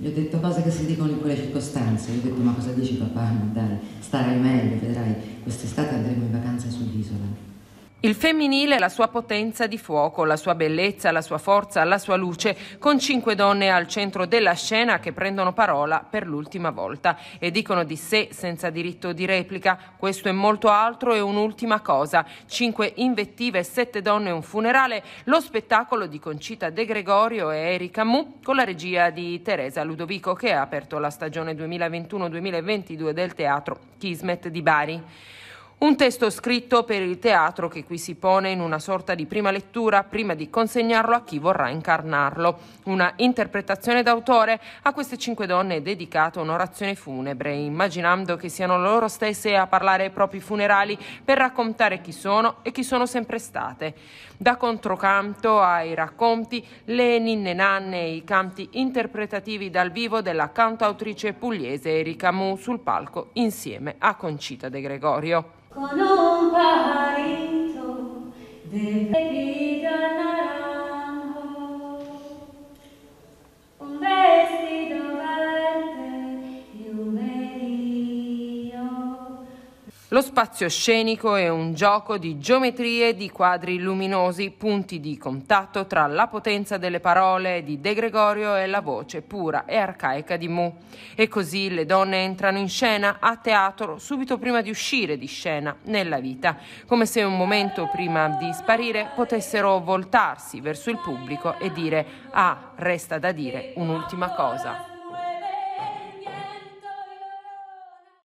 Gli ho detto cose che si dicono in quelle circostanze, gli ho detto ma cosa dici papà, no dai, starai meglio, vedrai, quest'estate andremo in vacanza sull'isola. Il femminile è la sua potenza di fuoco, la sua bellezza, la sua forza, la sua luce, con 5 donne al centro della scena che prendono parola per l'ultima volta e dicono di sé senza diritto di replica, questo è molto altro e un'ultima cosa, 5 invettive, 7 donne e un funerale, lo spettacolo di Concita De Gregorio e Erica Mou con la regia di Teresa Ludovico che ha aperto la stagione 2021-2022 del teatro Kismet di Bari. Un testo scritto per il teatro che qui si pone in una sorta di prima lettura prima di consegnarlo a chi vorrà incarnarlo. Una interpretazione d'autore, a queste 5 donne è dedicata un'orazione funebre, immaginando che siano loro stesse a parlare ai propri funerali per raccontare chi sono e chi sono sempre state. Da controcanto ai racconti, le ninne nanne e i canti interpretativi dal vivo della cantautrice pugliese Erica Mou sul palco insieme a Concita De Gregorio. Con un pajarito de pepita naranjo, un vestido verde e un merino. Lo spazio scenico è un gioco di geometrie, di quadri luminosi, punti di contatto tra la potenza delle parole di De Gregorio e la voce pura e arcaica di Mou. E così le donne entrano in scena, a teatro, subito prima di uscire di scena, nella vita, come se un momento prima di sparire potessero voltarsi verso il pubblico e dire «Ah, resta da dire un'ultima cosa».